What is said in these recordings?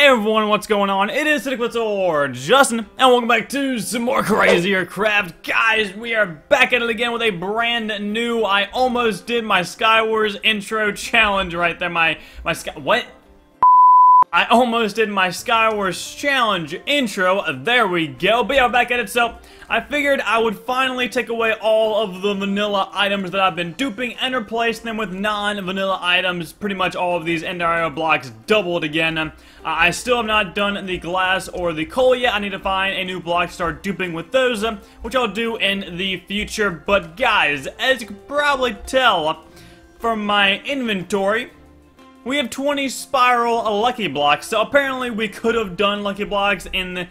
Hey everyone, what's going on? It is AciDicBlitzz or Justin, and welcome back to some more Crazier Craft. Guys, we are back at it again with a brand new, I almost did my Skywars intro challenge right there, I almost did my Skywars challenge intro, there we go, but yeah, we're back at it, so I figured I would finally take away all of the vanilla items that I've been duping and replace them with non-vanilla items, pretty much all of these Enderio blocks doubled again. I still have not done the glass or the coal yet. I need to find a new block to start duping with those, which I'll do in the future, but guys, as you can probably tell from my inventory, we have 20 Spiral Lucky Blocks, so apparently we could have done Lucky Blocks in the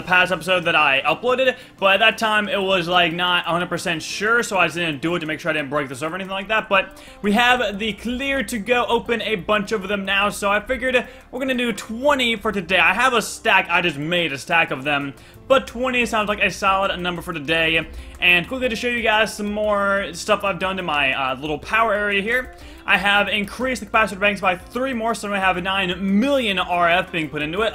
past episode that I uploaded, but at that time it was like not 100% sure, so I just didn't do it to make sure I didn't break the server or anything like that, but we have the clear to go open a bunch of them now, so I figured we're gonna do 20 for today. I have a stack, I just made a stack of them, but 20 sounds like a solid number for today, and quickly to show you guys some more stuff I've done to my little power area here. I have increased the capacitor banks by 3 more, so I have 9 million RF being put into it.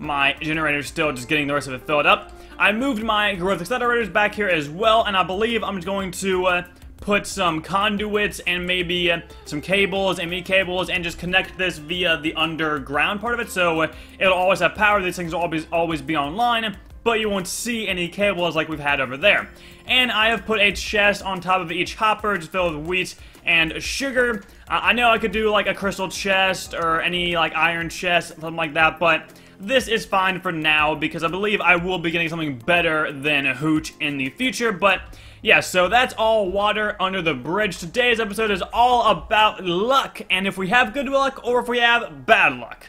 My generator's still just getting the rest of it filled up. I moved my growth accelerators back here as well, and I believe I'm going to put some conduits and maybe some cables, ME cables, and just connect this via the underground part of it, so it'll always have power. These things will always be online, but you won't see any cables like we've had over there. And I have put a chest on top of each hopper just filled with wheat and sugar. I know I could do like a crystal chest or any like iron chest, something like that, but this is fine for now because I believe I will be getting something better than a hooch in the future. But yeah, so that's all water under the bridge. Today's episode is all about luck, and if we have good luck or if we have bad luck.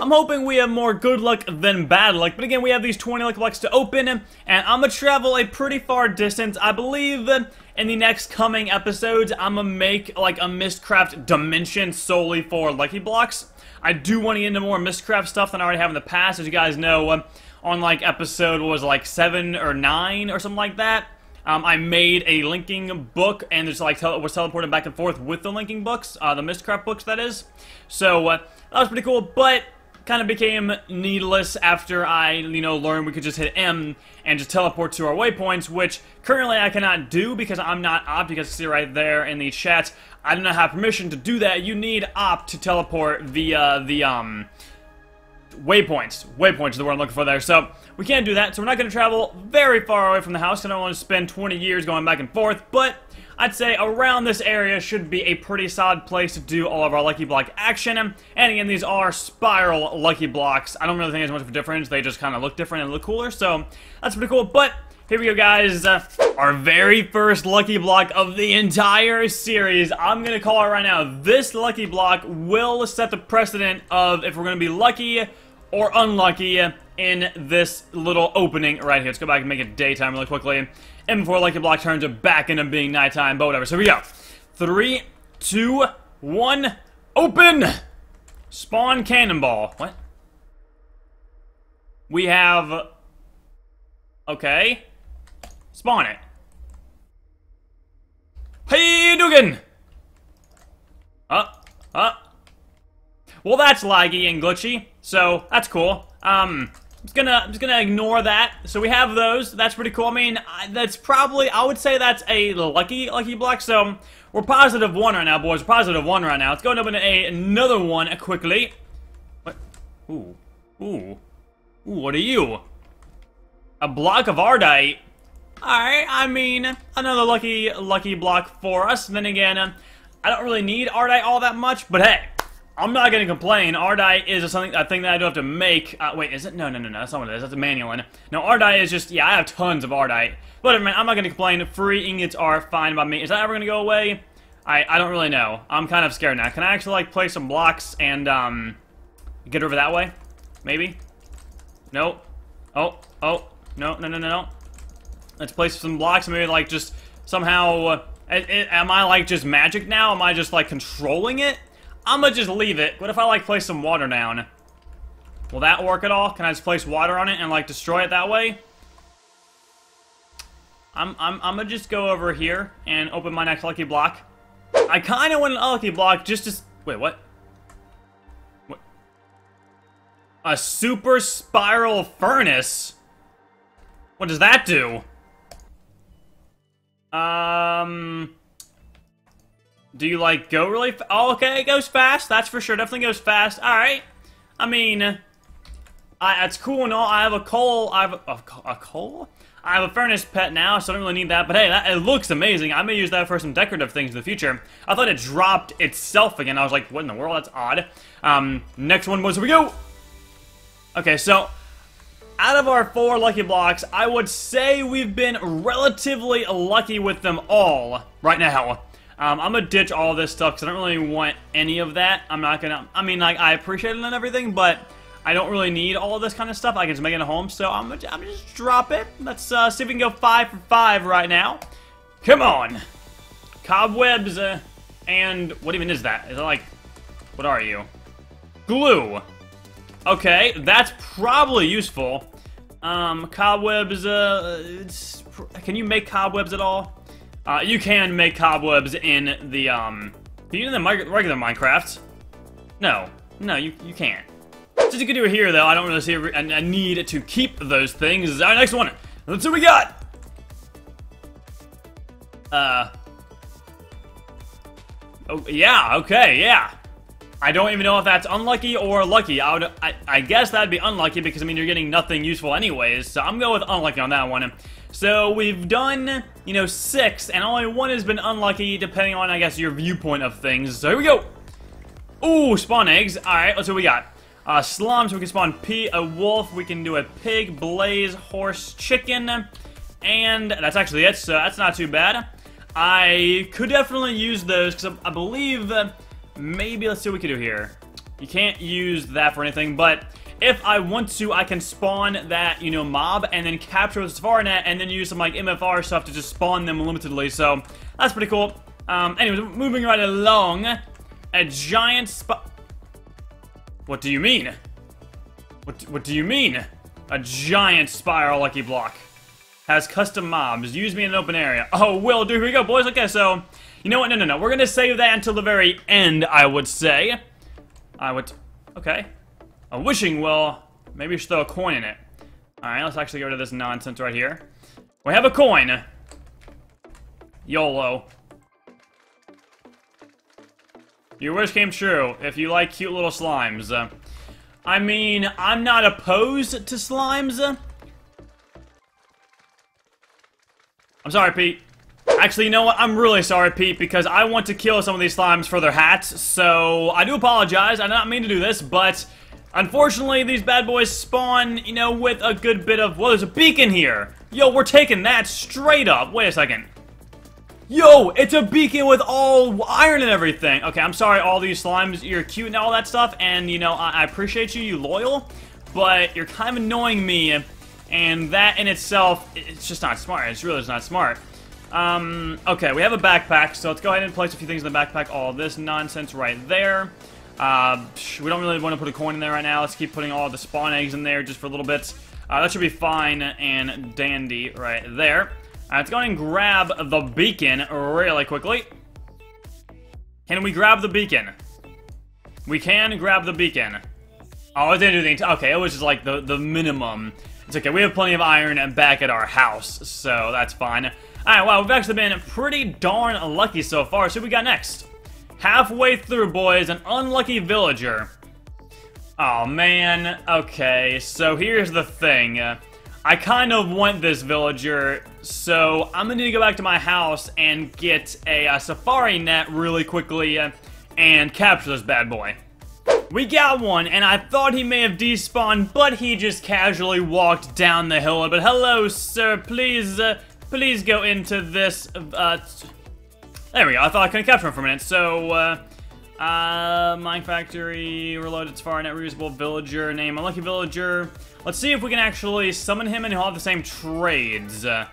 I'm hoping we have more good luck than bad luck, but again, we have these 20 luck blocks to open, and I'm gonna travel a pretty far distance. I believe in the next coming episodes, I'm gonna make like a Mistcraft dimension solely for lucky blocks. I do want to get into more Mistcraft stuff than I already have in the past, as you guys know. On like episode what was like 7 or 9 or something like that. I made a linking book and just like was teleported back and forth with the linking books, the Mistcraft books that is. So that was pretty cool, but kind of became needless after I, you know, learned we could just hit M and just teleport to our waypoints, which currently I cannot do because I'm not opt. You guys see right there in the chat, I do not have permission to do that. You need opt to teleport via the waypoints. Waypoints is the word I'm looking for there. So we can't do that, so we're not going to travel very far away from the house. I don't want to spend 20 years going back and forth, but I'd say around this area should be a pretty solid place to do all of our lucky block action. And again, these are spiral lucky blocks. I don't really think there's much of a difference. They just kind of look different and look cooler, so that's pretty cool. But here we go, guys. Our very first lucky block of the entire series. I'm going to call it right now. This lucky block will set the precedent of if we're going to be lucky or unlucky in this little opening right here. Let's go back and make it daytime really quickly. And before Lucky Block turns it back into being nighttime, but whatever. So here we go. 3, 2, 1, open! Spawn cannonball. What? We have... okay. Spawn it. Hey, Dugan! Well, that's laggy and glitchy, so that's cool. I'm just gonna ignore that. So we have those. That's pretty cool. I mean, that's probably, I would say that's a lucky block. So we're positive 1 right now, boys. We're positive 1 right now. Let's go and open another one quickly. What? Ooh, what are you? A block of Ardite. All right. I mean, another lucky block for us. And then again, I don't really need Ardite all that much, but hey. I'm not gonna complain. Ardite is a thing that I do have to make. Wait, is it? No, that's not what it is. That's a manual one. No, Ardite is just, yeah, I have tons of Ardite. But man, I'm not gonna complain. Free ingots are fine by me. Is that ever gonna go away? I don't really know. I'm kind of scared now. Can I actually, like, play some blocks and, get over that way? Maybe? No. Oh. No. Let's place some blocks and maybe, like, just somehow, am I, like, just magic now? Am I just, like, controlling it? I'm gonna just leave it. What if I, like, place some water down? Will that work at all? Can I just place water on it and, like, destroy it that way? I'm gonna just go over here and open my next lucky block. I kind of want an unlucky block just to... wait, what? A super spiral furnace? What does that do? Do you, like, go really fast? Oh, okay, it goes fast. That's for sure. Definitely goes fast. Alright. I mean, that's cool and all. I have a coal. I have a coal? I have a furnace pet now, so I don't really need that. But hey, it looks amazing. I may use that for some decorative things in the future. I thought it dropped itself again. I was like, what in the world? That's odd. Next one was, here we go! Okay, so out of our 4 lucky blocks, I would say we've been relatively lucky with them all right now. I'm gonna ditch all this stuff because I don't really want any of that. I'm not gonna, I mean, like, I appreciate it and everything, but I don't really need all of this kind of stuff. I can just make it a home, so I'm gonna just drop it. Let's see if we can go 5 for 5 right now. Come on! Cobwebs, and what even is that? Is that like, what are you? Glue! Okay, that's probably useful. Cobwebs, can you make cobwebs at all? You can make cobwebs in the, in the regular Minecraft. No, you can't. Since you can do it here, though, I don't really see a need to keep those things. Alright, next one. Let's see what we got! Oh, yeah, okay, yeah. I don't even know if that's unlucky or lucky. I guess that'd be unlucky because, I mean, you're getting nothing useful anyways. So I'm going with unlucky on that one. So we've done, 6, and only one has been unlucky depending on, I guess, your viewpoint of things. So here we go. Ooh, spawn eggs. All right, let's see what we got. Slums, we can spawn a wolf. We can do a pig, blaze, horse, chicken. And that's actually it, so that's not too bad. I could definitely use those because I believe... maybe, let's see what we can do here. You can't use that for anything, but if I want to, I can spawn that, mob, and then capture the safari net, and then use some, like, MFR stuff to just spawn them limitedly, so that's pretty cool. Anyways, moving right along, a giant what do you mean? What do you mean? A giant spiral lucky block. Has custom mobs. Use me in an open area. Oh, will do. Here we go, boys. Okay, so... you know what? No. We're gonna save that until the very end, I would say. Okay. A wishing well. Maybe we should throw a coin in it. Alright, let's actually get rid of this nonsense right here. We have a coin. YOLO. Your wish came true, if you like cute little slimes. I mean, I'm not opposed to slimes. I'm sorry, Pete. Actually, you know what? I'm really sorry, Pete, because I want to kill some of these slimes for their hats, so I do apologize. I did not mean to do this, but unfortunately, these bad boys spawn, with a good bit of... well, there's a beacon here! Yo, we're taking that straight up. Wait a second. Yo, it's a beacon with all iron and everything. Okay, I'm sorry, all these slimes. You're cute and all that stuff, and, I appreciate you, loyal, but you're kind of annoying me, and that in itself, it's just not smart. It's really just not smart. Okay, we have a backpack, so let's go ahead and place a few things in the backpack. All this nonsense right there. We don't really want to put a coin in there right now. Let's keep putting all the spawn eggs in there just for a little bit. That should be fine and dandy right there. Let's go ahead and grab the beacon really quickly. Can we grab the beacon? We can grab the beacon. Oh, it didn't do the entire... okay, it was just like the minimum. It's okay, we have plenty of iron back at our house, so that's fine. Alright, wow, we've actually been pretty darn lucky so far. So what we got next? Halfway through, boys, an unlucky villager. Oh, man. Okay, so here's the thing. I kind of want this villager, so I'm going to need to go back to my house and get a safari net really quickly and capture this bad boy. We got one, and I thought he may have despawned, but he just casually walked down the hill. But hello, sir, please... please go into this, there we go, I thought I couldn't capture him for a minute, so, Mine Factory Reloaded, safari net, reusable villager, name unlucky villager. Let's see if we can actually summon him and he'll have the same trades. Oh,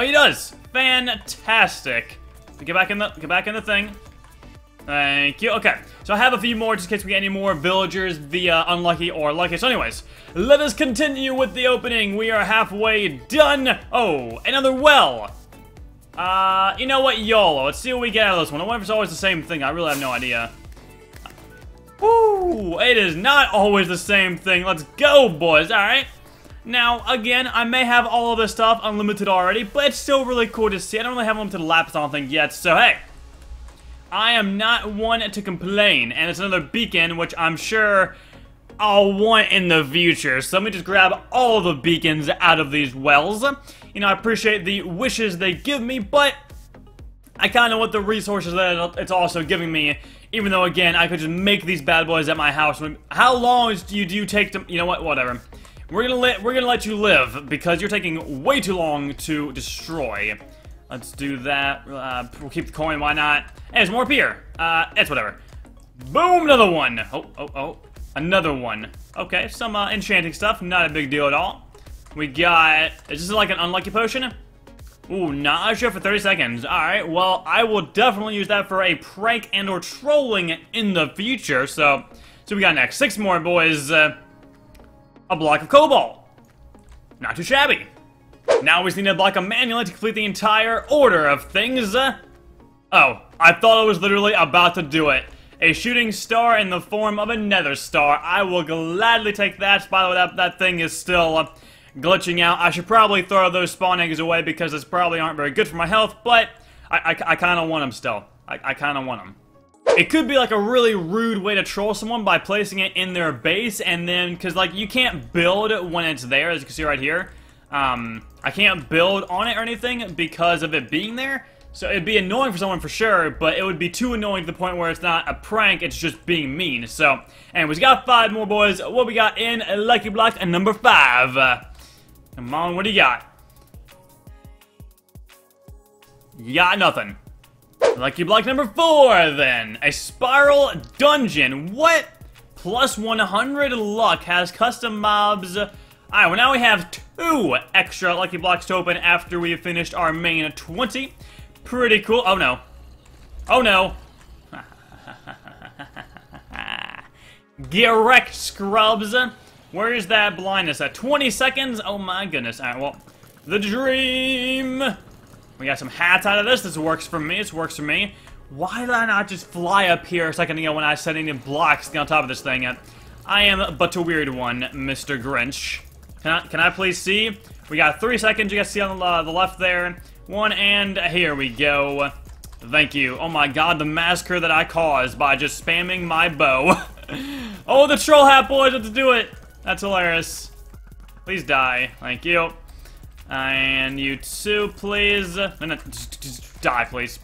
he does! Fantastic! Get back in the thing. Thank you. Okay, so I have a few more just in case we get any more villagers via unlucky or lucky. So anyways, let us continue with the opening. We are halfway done. Oh, another well. You know what, YOLO. Let's see what we get out of this one. I wonder if it's always the same thing. I really have no idea. Woo! It is not always the same thing. Let's go, boys. All right. Now, again, I may have all of this stuff unlimited already, but it's still really cool to see. I don't really have unlimited laps on thing yet, so hey. I am not one to complain, and it's another beacon, which I'm sure I'll want in the future. So let me just grab all the beacons out of these wells. You know, I appreciate the wishes they give me, but I kind of want the resources that it's also giving me. Even though, again, I could just make these bad boys at my house. How long do you take to... You know what? Whatever. We're gonna let you live, because you're taking way too long to destroy. Let's do that. We'll keep the coin, why not? Hey, there's more beer. It's whatever. Boom, another one. Oh. Another one. Okay, some enchanting stuff. Not a big deal at all. We got... Is this like an unlucky potion? Ooh, nausea for 30 seconds. Alright, well, I will definitely use that for a prank and or trolling in the future. So we got next. 6 more, boys. A block of cobalt. Not too shabby. Now we just need a block of manually to complete the entire order of things. Oh, I thought I was literally about to do it. A shooting star in the form of a nether star. I will gladly take that. By the way, that thing is still glitching out. I should probably throw those spawn eggs away because those probably aren't very good for my health, but I kind of want them still. I kind of want them. It could be like a really rude way to troll someone by placing it in their base and then, because like you can't build when it's there, as you can see right here. I can't build on it or anything because of it being there. So it'd be annoying for someone for sure, but it would be too annoying to the point where it's not a prank, it's just being mean. So, anyways, we got 5 more, boys. What we got in Lucky Blocks and number 5? Come on, what do you got? You got nothing. Lucky block number 4, then. A spiral dungeon. What? Plus 100 luck has custom mobs. Alright, well now we have 2 extra lucky blocks to open after we have finished our main 20. Pretty cool. Oh no. Oh no. Get wrecked, scrubs. Where is that blindness at? 20 seconds? Oh my goodness. Alright, well, the dream. We got some hats out of this. This works for me. Why did I not just fly up here a second ago when I set any blocks on top of this thing? I am but a weird one, Mr. Grinch. Can I please see? We got 3 seconds. You guys see on the left there. 1, and here we go. Thank you. Oh my god, the massacre that I caused by just spamming my bow. Oh, the troll hat, boys. Let's do it. That's hilarious. Please die. Thank you. And you too, please. Just die, please.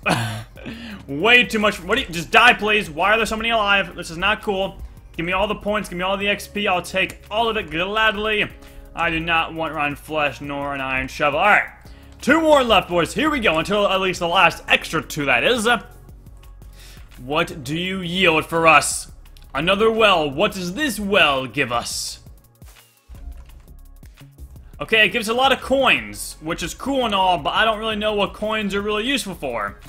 Way too much. What do you, just die, please. Why are there so many alive? This is not cool. Give me all the points. Give me all the XP. I'll take all of it gladly. I do not want rotten flesh nor an iron shovel. All right, 2 more left, boys. Here we go. Until at least the last extra 2. That is. What do you yield for us? Another well. What does this well give us? Okay, it gives a lot of coins, which is cool and all, but I don't really know what coins are really useful for.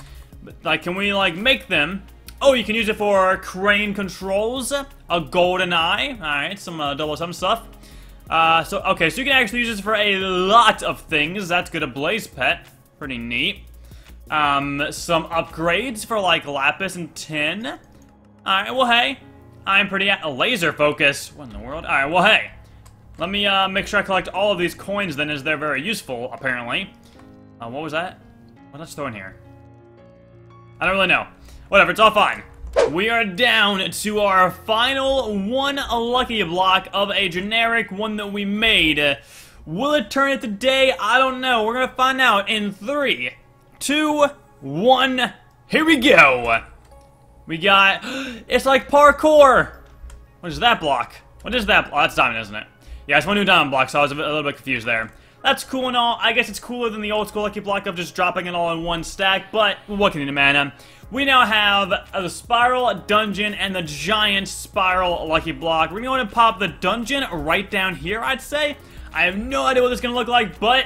But, like, can we, like, make them? Oh, you can use it for crane controls, a golden eye, alright, some 007 stuff. Okay, so you can actually use this for a lot of things. That's good. A blaze pet, pretty neat. Some upgrades for, like, lapis and tin. Alright, well, hey, I'm pretty at a laser focus. What in the world? Alright, well, hey. Let me make sure I collect all of these coins then, as they're very useful, apparently. What was that? What did I just throw in here? I don't really know. Whatever, it's all fine. We are down to our final 1 lucky block of a generic one that we made. Will it turn it today? I don't know. We're gonna find out in 3, 2, 1. Here we go. We got... It's like parkour. What is that block? What is that? Oh, that's diamond, isn't it? Yeah, it's my new diamond block, so I was a little bit confused there. That's cool and all. I guess it's cooler than the old school lucky block of just dropping it all in one stack, but what can you do, man? We now have the spiral dungeon and the giant spiral lucky block. We're going to want to pop the dungeon right down here, I'd say. I have no idea what this is going to look like, but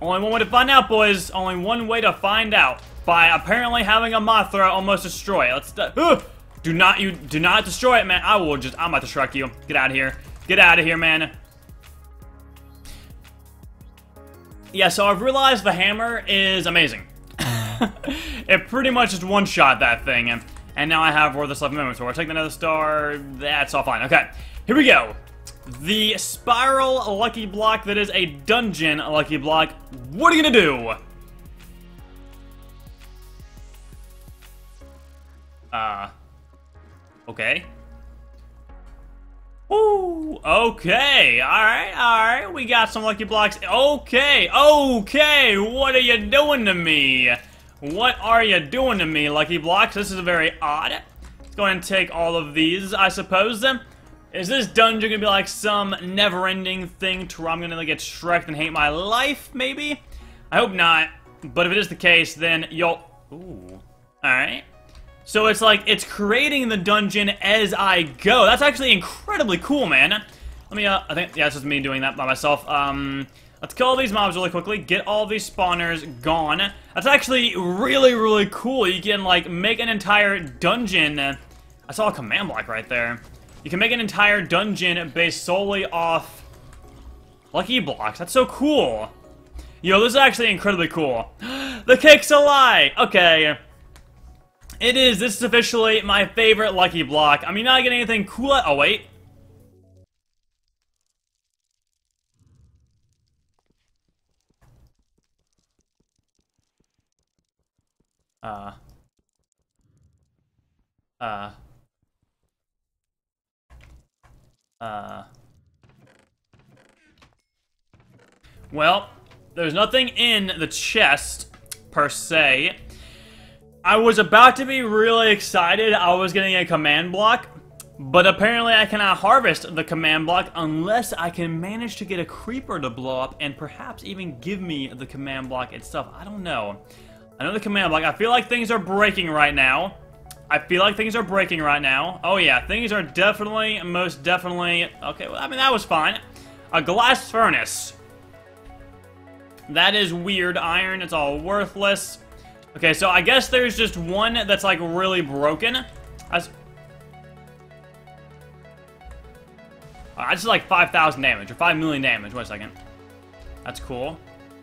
only one way to find out, boys. Only one way to find out. By apparently having a Mothra almost destroy it. Let's do not destroy it, man. I'm about to shrug you. Get out of here. Get out of here, man. Yeah, so I've realized the hammer is amazing. It pretty much just one-shot that thing, and And now I have worthless left in my inventory. I take another star. That's all fine. Okay, here we go. The Spiral Lucky Block that is a Dungeon Lucky Block. What are you gonna do? Okay. Ooh, okay, alright, we got some Lucky Blocks. Okay, what are you doing to me? What are you doing to me, Lucky Blocks? This is very odd. Let's go ahead and take all of these, I suppose. Is this dungeon gonna be like some never-ending thing to where I'm gonna get shreked and hate my life, maybe? I hope not, but if it is the case, then y'all... Ooh, alright. So it's like, it's creating the dungeon as I go. That's actually incredibly cool, man. Let me, I think, yeah, it's just me doing that by myself. Let's kill all these mobs really quickly. Get all these spawners gone. That's actually really, really cool. You can, like, make an entire dungeon. I saw a command block right there. You can make an entire dungeon based solely off Lucky Blocks. That's so cool. Yo, this is actually incredibly cool. The cake's a lie! Okay. It is. This is officially my favorite Lucky Block. I mean, not getting anything cool. Oh, wait. Well, there's nothing in the chest, per se. I was about to be really excited. I was getting a command block, but apparently I cannot harvest the command block unless I can manage to get a creeper to blow up and perhaps even give me the command block itself. I don't know. I know the command block. I feel like things are breaking right now. Oh yeah, things are definitely, most definitely... Okay, well, I mean, that was fine. A glass furnace. That is weird. Iron, it's all worthless. Okay, so I guess there's just one that's, like, really broken. I just did, like, 5,000 damage, or 5 million damage. Wait a second. That's cool.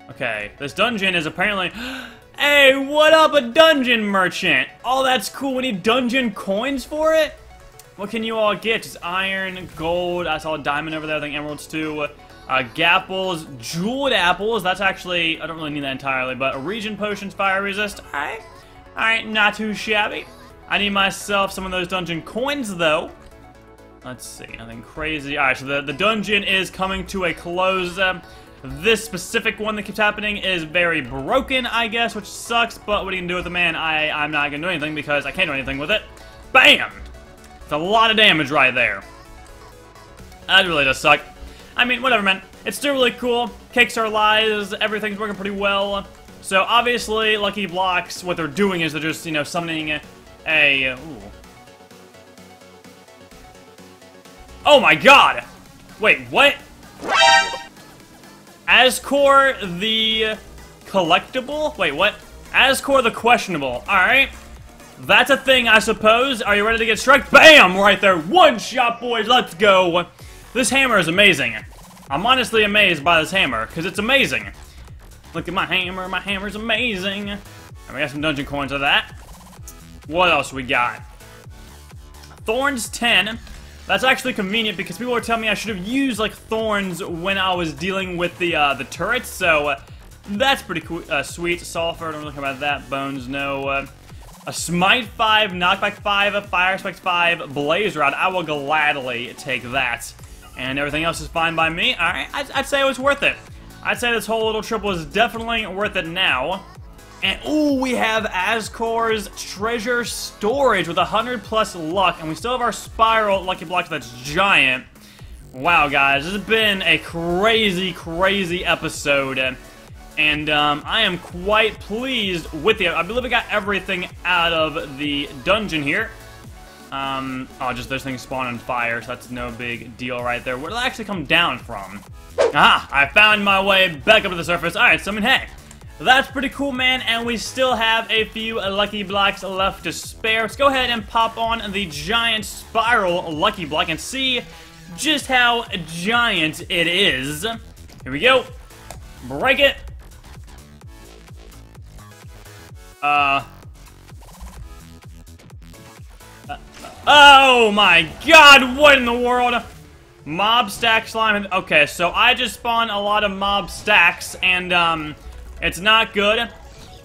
Okay, this dungeon is apparently... Hey, what up, a dungeon merchant? Oh, that's cool. We need dungeon coins for it? What can you all get? Just iron, gold. I saw a diamond over there. I think emeralds, too. Gapples, jeweled apples, that's actually, I don't really need that entirely, but region potions, fire resist, alright, not too shabby. I need myself some of those dungeon coins, though. Let's see, nothing crazy. Alright, so the dungeon is coming to a close. This specific one that keeps happening is very broken, I guess, which sucks, but what are you gonna do with it, man? I'm not gonna do anything because I can't do anything with it. Bam! It's a lot of damage right there. That really does suck. I mean, whatever, man. It's still really cool. Cakes are lies. Everything's working pretty well. So, obviously, Lucky Blocks, what they're doing is they're just, you know, summoning a... Ooh. Oh, my God! Wait, what? Azcor the collectible? Wait, what? Azcor the questionable. Alright. That's a thing, I suppose. Are you ready to get struck? Bam! Right there. One shot, boys. Let's go. This hammer is amazing. I'm honestly amazed by this hammer, because it's amazing. Look at my hammer. My hammer's amazing. And we got some dungeon coins of that. What else we got? Thorns 10. That's actually convenient, because people were telling me I should have used, like, thorns when I was dealing with the turrets, so that's pretty cool. Sweet. Sulfur, I don't really care about that. Bones, no. A Smite 5, Knockback 5, a Fire Spike 5, Blaze Rod. I will gladly take that. And everything else is fine by me. Alright, I'd say it was worth it. I'd say this whole little trip was definitely worth it now. And, ooh, we have Azcor's Treasure Storage with 100 plus luck. And we still have our Spiral Lucky Blocks that's giant. Wow, guys, this has been a crazy, crazy episode. And, I am quite pleased with it. I believe I got everything out of the dungeon here. Oh, just those things spawn on fire, so that's no big deal right there. Where did I actually come down from? Aha! I found my way back up to the surface. Alright, so I mean, hey, that's pretty cool, man, and we still have a few Lucky Blocks left to spare. Let's go ahead and pop on the giant Spiral Lucky Block and see just how giant it is. Here we go. Break it. Oh my god, what in the world? Mob stack slime. Okay, so I just spawned a lot of mob stacks, and it's not good.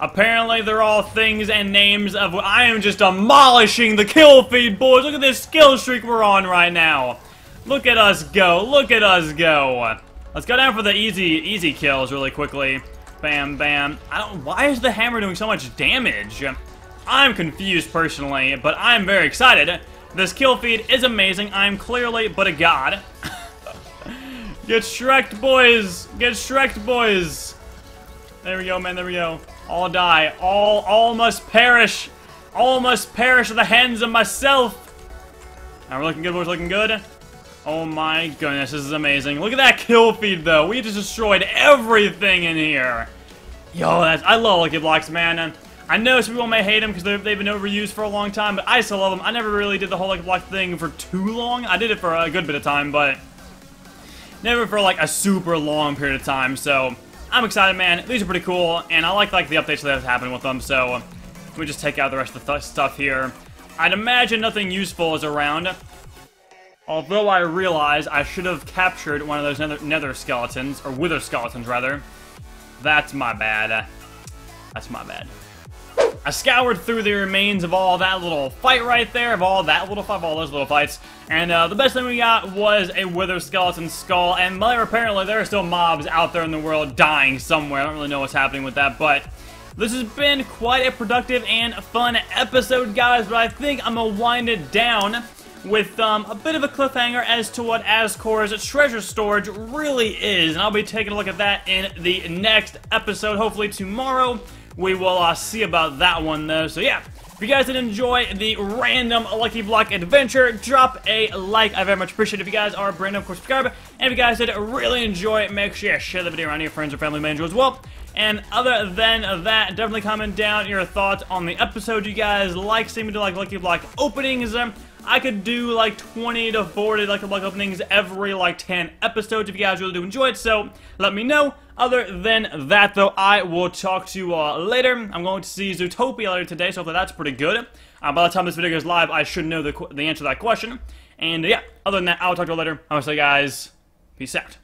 Apparently they're all things and names of... I am just demolishing the kill feed, boys. Look at this skill streak we're on right now. Look at us go. Look at us go. Let's go down for the easy kills really quickly. Bam, bam. Why is the hammer doing so much damage? I'm confused personally, but I'm very excited. This kill feed is amazing. I'm clearly but a god. Get shreked, boys. Get shreked, boys. There we go, man. There we go. All die. All must perish. All must perish at the hands of myself. Now we're looking good, boys. Looking good. Oh my goodness, this is amazing. Look at that kill feed, though. We just destroyed everything in here. Yo, I love Lucky Blocks, man. I know some people may hate them because they've been overused for a long time, but I still love them. I never really did the whole Lucky Block thing for too long. I did it for a good bit of time, but never for, like, a super long period of time. So, I'm excited, man. These are pretty cool, and I like the updates that have happened with them. So, let me just take out the rest of the stuff here. I'd imagine nothing useful is around. Although I realize I should have captured one of those nether skeletons, or wither skeletons, rather. That's my bad. That's my bad. I scoured through the remains of all that little fight right there, of all those little fights, and the best thing we got was a wither skeleton skull, and apparently there are still mobs out there in the world dying somewhere. I don't really know what's happening with that, but this has been quite a productive and fun episode, guys, but I think I'm going to wind it down with a bit of a cliffhanger as to what Azcor's treasure storage really is. And I'll be taking a look at that in the next episode. Hopefully tomorrow we will see about that one, though. So yeah, if you guys did enjoy the random Lucky Block adventure, drop a like. I very much appreciate it. If you guys are brand new, of course, subscribe. And if you guys did really enjoy it, make sure you share the video around to your friends or family members as well. And other than that, definitely comment down your thoughts on the episode. You guys like seeing me do like Lucky Block openings. I could do like 20 to 40 Lucky Block openings every like 10 episodes if you guys really do enjoy it, so let me know. Other than that, though, I will talk to you later. I'm going to see Zootopia later today, so hopefully that's pretty good. By the time this video goes live, I should know the answer to that question. And yeah, other than that, I'll talk to you later. I'm going to say, guys, peace out.